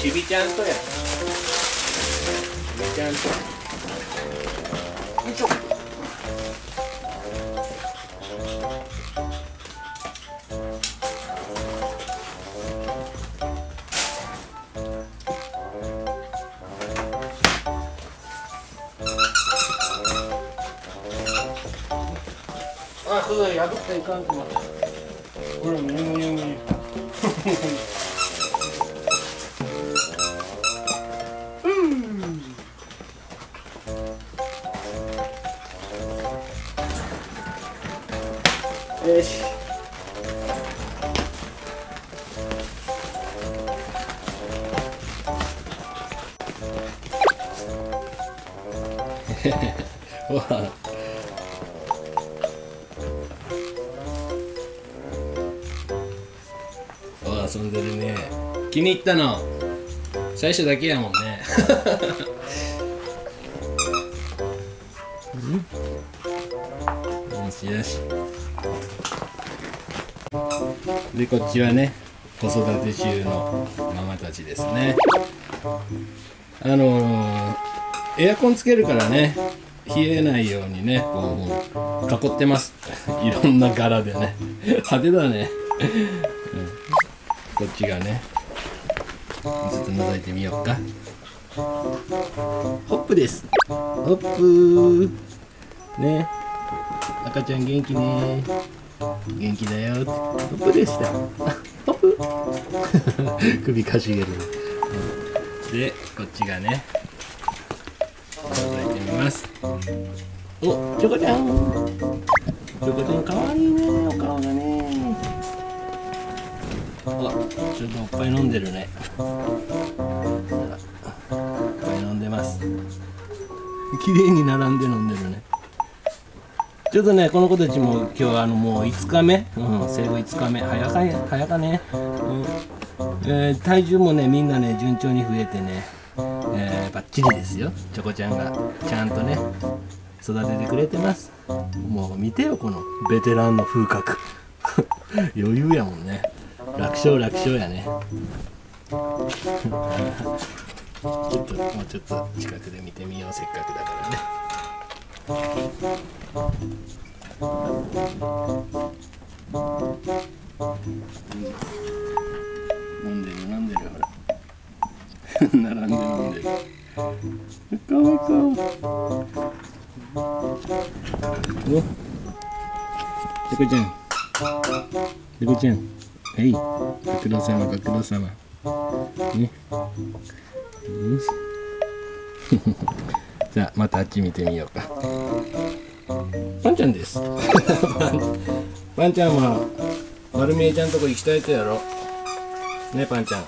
ちびちゃんとや。ちびちゃんと。よいしょ。あ、そうだ、破ったいかんと思った。ほら、むにゅむにゅむにゅ。遊んでるね。気に入ったの最初だけやもんね。よしよし。でこっちはね、子育て中のママたちですね。エアコンつけるからね、冷えないようにね、こう囲ってます。いろんな柄でね。派手だね。こっちがね、ちょっと覗いてみようか。ホップです。ホップーね。赤ちゃん元気ね。元気だよ。ホップでした。ホップ首かしげる、うん、で、こっちがね、覗いてみます。お、チョコちゃん、チョコちゃんかわいいね、お顔がね。あ、ちょっとおっぱい飲んでるね。おっぱい飲んでます。綺麗に並んで飲んでるね。ちょっとね、この子たちも今日はもう5日目、うん、生後5日目、早かね、うん。体重もね、みんなね、順調に増えてね、バッチリですよ。チョコちゃんがちゃんとね、育ててくれてます。もう見てよ、このベテランの風格。余裕やもんね。楽勝楽勝やね。ちょっともうちょっと近くで見てみよう、せっかくだからね。飲んでる飲んでる、ほら。並んで飲んでる。かわいいかわいい。おっ、チョコちゃん、チョコちゃん、はい、ご苦労様、ご苦労様。ね。よし。じゃあ、またあっち見てみようか。パンちゃんです。パンちゃんは、丸見えちゃんとこ行きたいとやろ。ね、パンちゃん。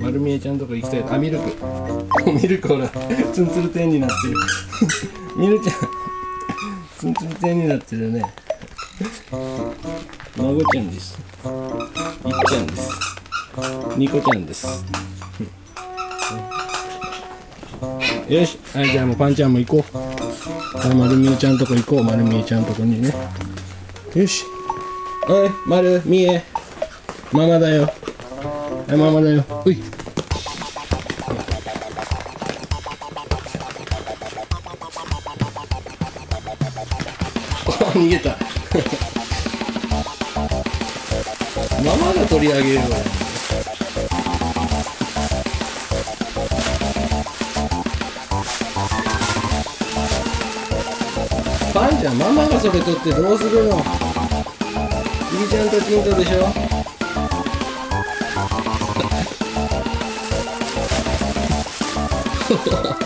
丸見えちゃんとこ行きたい。あ、ミルク。ミルクほら、ツンツル天になってる。ミルちゃん、ツンツル天になってるね。孫ちゃんです。いっちゃんです。ニコちゃんです。よし、はい、じゃあもうパンちゃんも行こう。はい、丸見えちゃんとこ行こう。丸見えちゃんとこにね。よし。おい、丸見え。ママだよ。はい、ママだよ。うい。お、逃げた。ママが取り上げるわ。パンちゃん、ママがそれ取ってどうするの。キリちゃんとキントでしょ。パン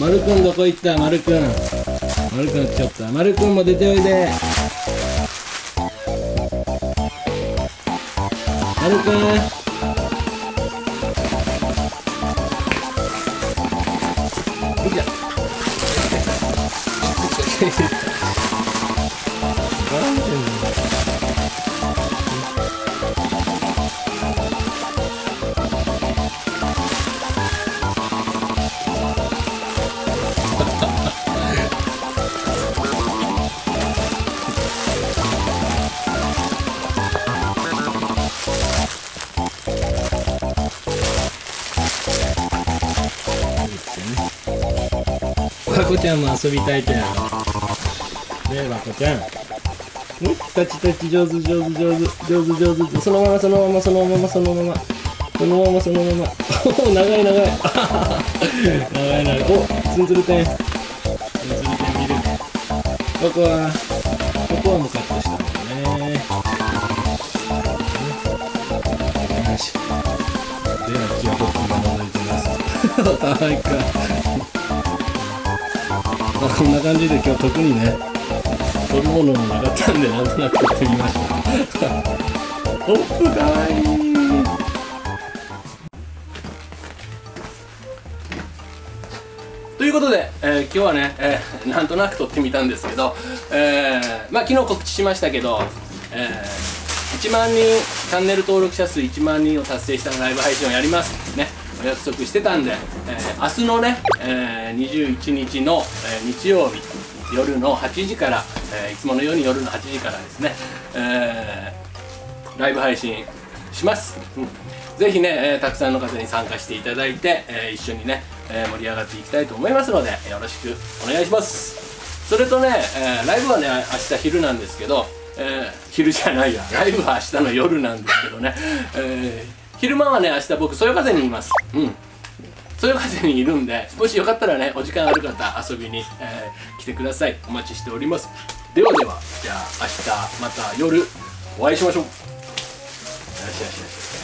丸くんどこ行った。丸くん、丸くん来ちゃった。丸くんも出ておいで。丸くん、いいじゃん。和子ちゃんも遊びたいじゃん。ねえ、和子ちゃん。タチタチ上手上手上手上手上手。そのままそのままそのままそのままそのままそのまま。おお、長い長い。長い長い。お、ツンツル天。ツンツル天見る。ここはもうカットしたもんね。よし。では記憶を戻してます。可愛いか。こんな感じで今日特にね、取るものもなかったんで、なんとなく撮ってみました。おっ、かわいい。ということで、今日はね、なんとなく撮ってみたんですけど、まあ昨日告知しましたけど、1万人チャンネル登録者数1万人を達成したライブ配信をやりますね。お約束してたんで、明日のね、21日の、日曜日夜の8時から、いつものように夜の8時からですね、ライブ配信します。ぜひね、たくさんの方に参加していただいて、一緒にね、盛り上がっていきたいと思いますので、よろしくお願いします。それとね、ライブはね、明日昼なんですけど、昼じゃないや、ライブは明日の夜なんですけどね、昼間はね、明日僕、そよ風にいます。うん。そよ風にいるんで、もしよかったらね、お時間ある方、遊びに、来てください。お待ちしております。ではでは、じゃあ、明日、また夜、お会いしましょう。よしよしよし。